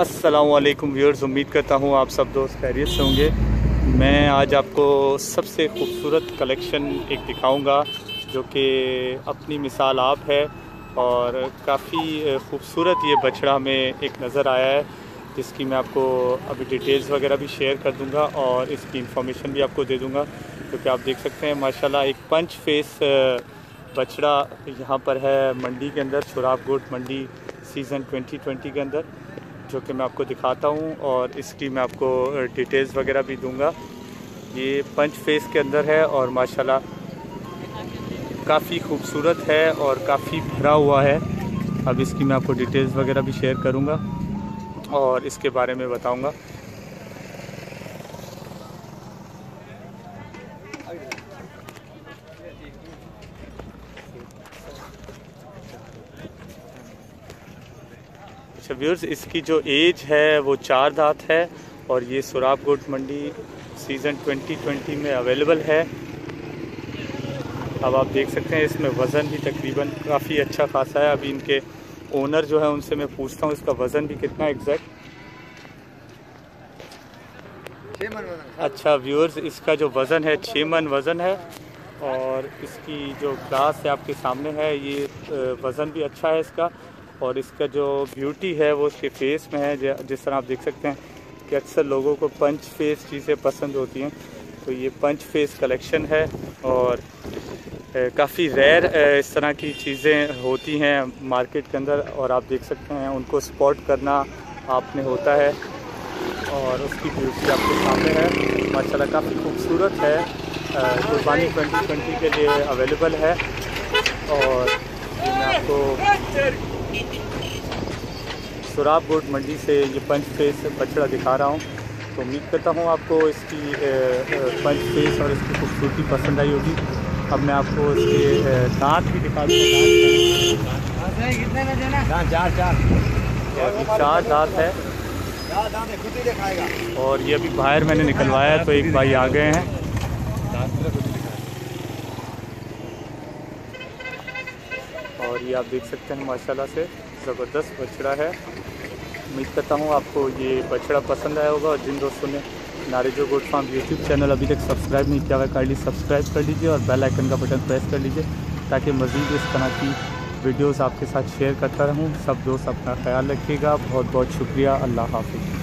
अस्सलामुअलैकुम व्यूअर्स, उम्मीद करता हूँ आप सब दोस्त खैरियत से होंगे। मैं आज आपको सबसे खूबसूरत कलेक्शन एक दिखाऊंगा जो कि अपनी मिसाल आप है और काफ़ी ख़ूबसूरत ये बछड़ा हमें एक नज़र आया है जिसकी मैं आपको अभी डिटेल्स वगैरह भी शेयर कर दूंगा और इसकी इंफॉर्मेशन भी आपको दे दूंगा। क्योंकि आप देख सकते हैं माशाल्लाह एक पंच फेस बछड़ा यहाँ पर है मंडी के अंदर, सोहराब गोट मंडी सीज़न 2020 के अंदर, जो कि मैं आपको दिखाता हूँ और इसकी मैं आपको डिटेल्स वगैरह भी दूंगा। ये पंच फेस के अंदर है और माशाल्लाह काफ़ी खूबसूरत है और काफ़ी भरा हुआ है। अब इसकी मैं आपको डिटेल्स वगैरह भी शेयर करूँगा और इसके बारे में बताऊँगा। अच्छा व्यूअर्स, इसकी जो एज है वो 4 दांत है और ये सोहराब गोट मंडी सीज़न 2020 में अवेलेबल है। अब आप देख सकते हैं इसमें वज़न भी तकरीबन काफ़ी अच्छा खासा है। अभी इनके ओनर जो है उनसे मैं पूछता हूँ इसका वज़न भी कितना एग्जैक्ट। अच्छा व्यूअर्स, इसका जो वज़न है 6 मन वज़न है और इसकी जो क्लास है आपके सामने है, ये वज़न भी अच्छा है इसका और इसका जो ब्यूटी है वो उसके फेस में है। जिस तरह आप देख सकते हैं कि अक्सर लोगों को पंच फेस चीज़ें पसंद होती हैं, तो ये पंच फेस कलेक्शन है और काफ़ी रेयर इस तरह की चीज़ें होती हैं मार्केट के अंदर और आप देख सकते हैं उनको स्पॉट करना आपने होता है और उसकी ब्यूटी आपके सामने है। माशाल्लाह काफ़ी खूबसूरत है, कुर्बानी 2020 के लिए अवेलेबल है और मैं आपको सोहराब गोट मंडी से ये पंच फेस बछड़ा दिखा रहा हूँ। तो उम्मीद करता हूँ आपको इसकी पंच फेस और इसकी खूबसूरती पसंद आई होगी। अब मैं आपको इसके दांत भी दिखा दूँगा। 4 दांत है और ये अभी बाहर मैंने निकलवाया तो एक भाई आ गए हैं। और ये आप देख सकते हैं माशाल्लाह से ज़बरदस्त बछड़ा है। उम्मीद करता हूँ आपको ये बछड़ा पसंद आया होगा और जिन दोस्तों ने नारेजो गोट फार्म यूट्यूब चैनल अभी तक सब्सक्राइब नहीं किया हुआ है काइंडली सब्सक्राइब कर लीजिए और बेल आइकन का बटन प्रेस कर लीजिए ताकि मज़ीद इस तरह की वीडियोस आपके साथ शेयर करता रहूँ। सब दोस्त अपना ख्याल रखिएगा। बहुत बहुत शुक्रिया। अल्लाह हाफ़िज़।